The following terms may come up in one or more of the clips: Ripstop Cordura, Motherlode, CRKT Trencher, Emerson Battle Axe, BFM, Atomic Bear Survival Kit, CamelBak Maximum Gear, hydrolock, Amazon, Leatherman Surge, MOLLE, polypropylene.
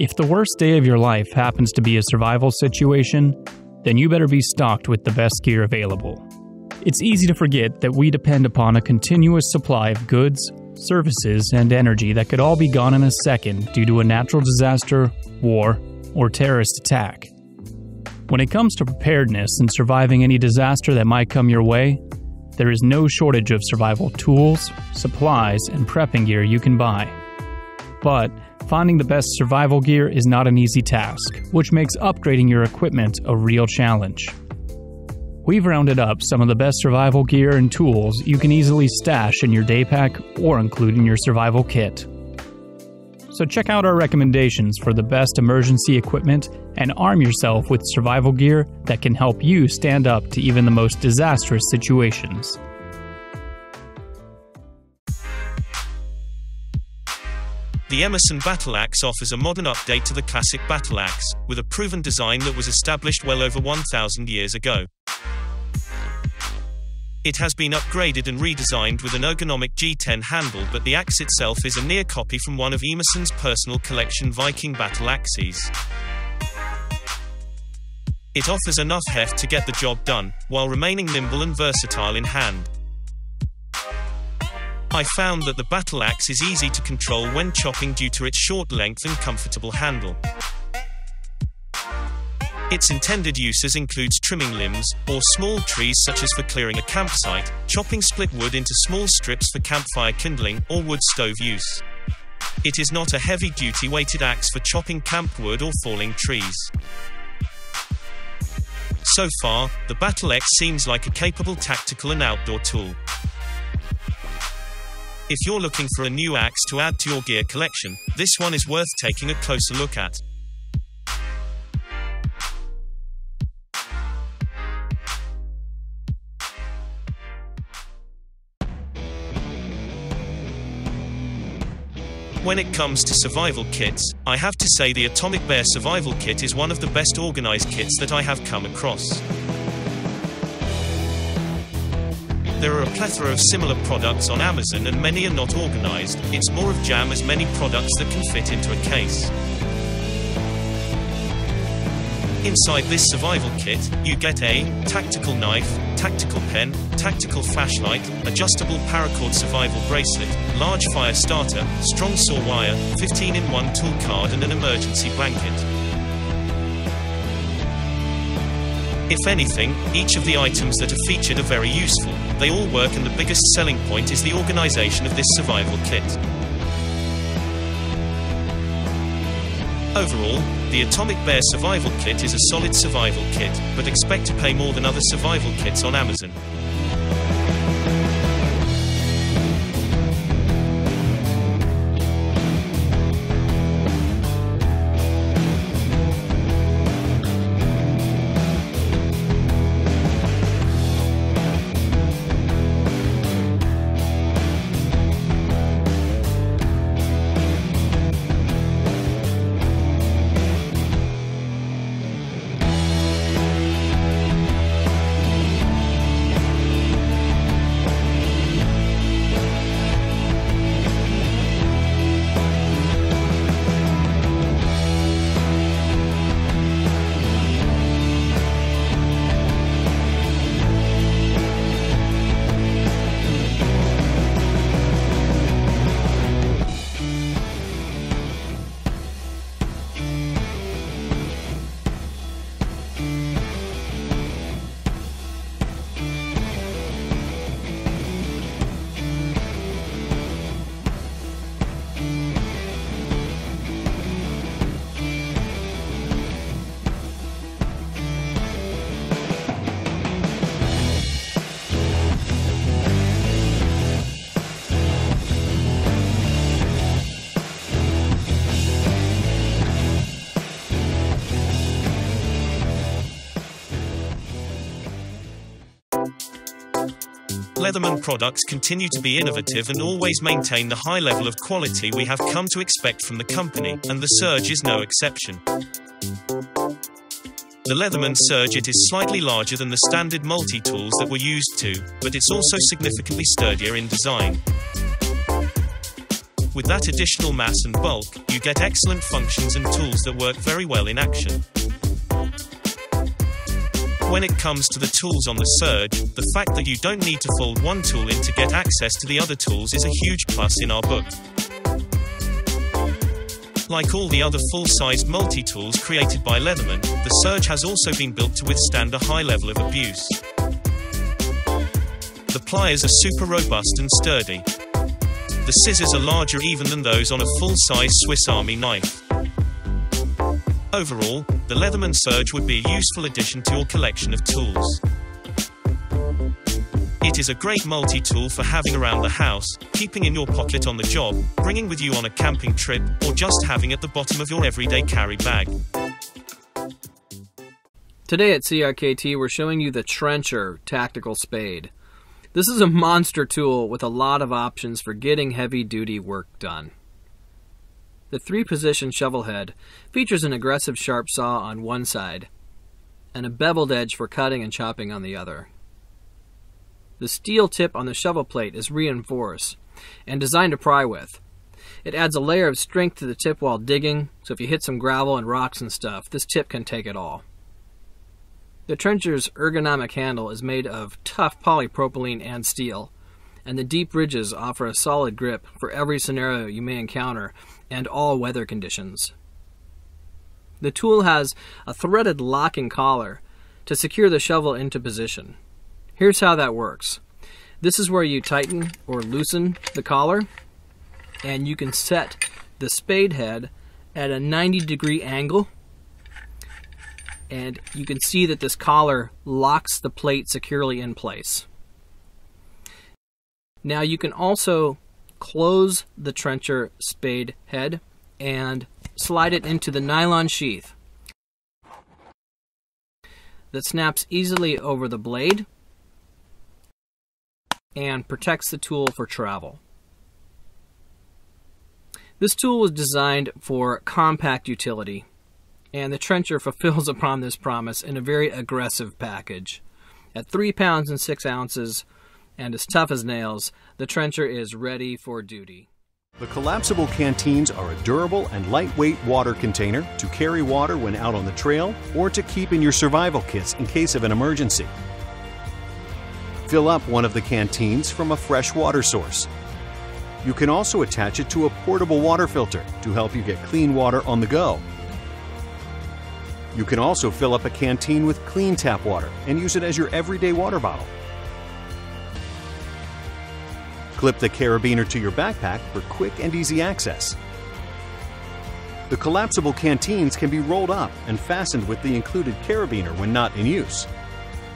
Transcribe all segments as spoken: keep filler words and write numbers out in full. If the worst day of your life happens to be a survival situation, then you better be stocked with the best gear available. It's easy to forget that we depend upon a continuous supply of goods, services, and energy that could all be gone in a second due to a natural disaster, war, or terrorist attack. When it comes to preparedness and surviving any disaster that might come your way, there is no shortage of survival tools, supplies, and prepping gear you can buy. But finding the best survival gear is not an easy task, which makes upgrading your equipment a real challenge. We've rounded up some of the best survival gear and tools you can easily stash in your day pack or include in your survival kit. So check out our recommendations for the best emergency equipment and arm yourself with survival gear that can help you stand up to even the most disastrous situations. The Emerson Battle Axe offers a modern update to the classic battle axe, with a proven design that was established well over one thousand years ago. It has been upgraded and redesigned with an ergonomic G ten handle, but the axe itself is a near copy from one of Emerson's personal collection Viking battle axes. It offers enough heft to get the job done, while remaining nimble and versatile in hand. I found that the battle axe is easy to control when chopping due to its short length and comfortable handle. Its intended uses includes trimming limbs, or small trees such as for clearing a campsite, chopping split wood into small strips for campfire kindling, or wood stove use. It is not a heavy-duty weighted axe for chopping camp wood or falling trees. So far, the Battle Axe seems like a capable tactical and outdoor tool. If you're looking for a new axe to add to your gear collection, this one is worth taking a closer look at. When it comes to survival kits, I have to say the Atomic Bear Survival Kit is one of the best organized kits that I have come across. There are a plethora of similar products on Amazon and many are not organized. It's more of jam as many products that can fit into a case. Inside this survival kit, you get a tactical knife, tactical pen, tactical flashlight, adjustable paracord survival bracelet, large fire starter, strong saw wire, fifteen in one tool card and an emergency blanket. If anything, each of the items that are featured are very useful. They all work and the biggest selling point is the organization of this survival kit. Overall, the Atomic Bear Survival Kit is a solid survival kit, but expect to pay more than other survival kits on Amazon. Leatherman products continue to be innovative and always maintain the high level of quality we have come to expect from the company, and the Surge is no exception. The Leatherman Surge it is slightly larger than the standard multi-tools that we're used to, but it's also significantly sturdier in design. With that additional mass and bulk, you get excellent functions and tools that work very well in action. When it comes to the tools on the Surge, the fact that you don't need to fold one tool in to get access to the other tools is a huge plus in our book. Like all the other full-sized multi-tools created by Leatherman, the Surge has also been built to withstand a high level of abuse. The pliers are super robust and sturdy. The scissors are larger even than those on a full-size Swiss Army knife. Overall, the Leatherman Surge would be a useful addition to your collection of tools. It is a great multi-tool for having around the house, keeping in your pocket on the job, bringing with you on a camping trip, or just having at the bottom of your everyday carry bag. Today at C R K T we're showing you the Trencher Tactical Spade. This is a monster tool with a lot of options for getting heavy-duty work done. The three-position shovel head features an aggressive sharp saw on one side and a beveled edge for cutting and chopping on the other. The steel tip on the shovel plate is reinforced and designed to pry with. It adds a layer of strength to the tip while digging, so if you hit some gravel and rocks and stuff, this tip can take it all. The Trencher's ergonomic handle is made of tough polypropylene and steel, and the deep ridges offer a solid grip for every scenario you may encounter and all weather conditions. The tool has a threaded locking collar to secure the shovel into position. Here's how that works. This is where you tighten or loosen the collar, and you can set the spade head at a ninety degree angle, and you can see that this collar locks the plate securely in place. Now you can also close the Trencher spade head and slide it into the nylon sheath that snaps easily over the blade and protects the tool for travel. This tool was designed for compact utility, and the Trencher fulfills upon this promise in a very aggressive package. At three pounds and six ounces, and as tough as nails, the Trencher is ready for duty. The collapsible canteens are a durable and lightweight water container to carry water when out on the trail or to keep in your survival kits in case of an emergency. Fill up one of the canteens from a fresh water source. You can also attach it to a portable water filter to help you get clean water on the go. You can also fill up a canteen with clean tap water and use it as your everyday water bottle. Clip the carabiner to your backpack for quick and easy access. The collapsible canteens can be rolled up and fastened with the included carabiner when not in use.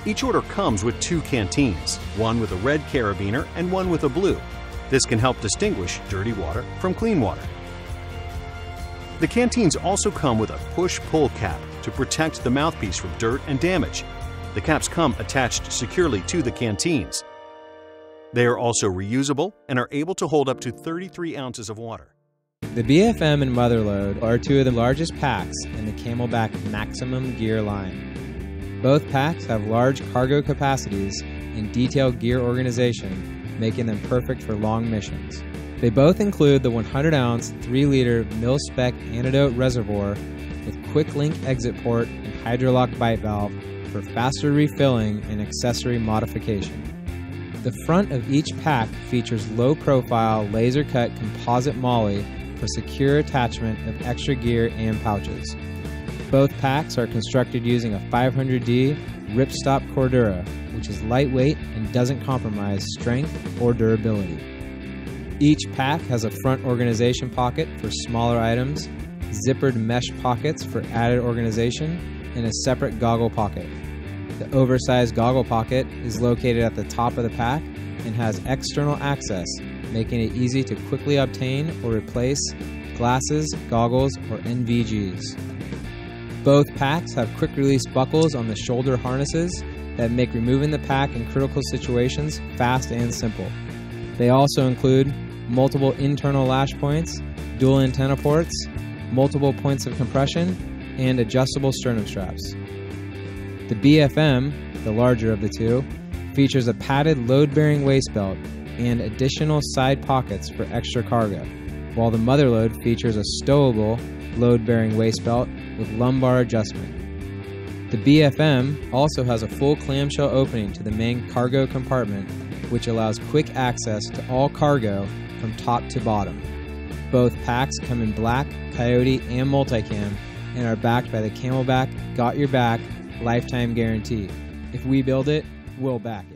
Each order comes with two canteens, one with a red carabiner and one with a blue. This can help distinguish dirty water from clean water. The canteens also come with a push-pull cap to protect the mouthpiece from dirt and damage. The caps come attached securely to the canteens. They are also reusable and are able to hold up to thirty-three ounces of water. The B F M and Motherlode are two of the largest packs in the CamelBak Maximum Gear line. Both packs have large cargo capacities and detailed gear organization, making them perfect for long missions. They both include the one hundred ounce, three liter mil-spec antidote reservoir with quick link exit port and hydrolock bite valve for faster refilling and accessory modification. The front of each pack features low-profile, laser-cut composite MOLLE for secure attachment of extra gear and pouches. Both packs are constructed using a five hundred D Ripstop Cordura, which is lightweight and doesn't compromise strength or durability. Each pack has a front organization pocket for smaller items, zippered mesh pockets for added organization, and a separate goggle pocket. The oversized goggle pocket is located at the top of the pack and has external access, making it easy to quickly obtain or replace glasses, goggles, or N V Gs. Both packs have quick-release buckles on the shoulder harnesses that make removing the pack in critical situations fast and simple. They also include multiple internal lash points, dual antenna ports, multiple points of compression, and adjustable sternum straps. The B F M, the larger of the two, features a padded load-bearing waist belt and additional side pockets for extra cargo. while the Motherlode features a stowable load-bearing waist belt with lumbar adjustment. The B F M also has a full clamshell opening to the main cargo compartment, which allows quick access to all cargo from top to bottom. Both packs come in black, coyote, and multicam, and are backed by the CamelBak Got Your Back lifetime guarantee. If we build it, we'll back it.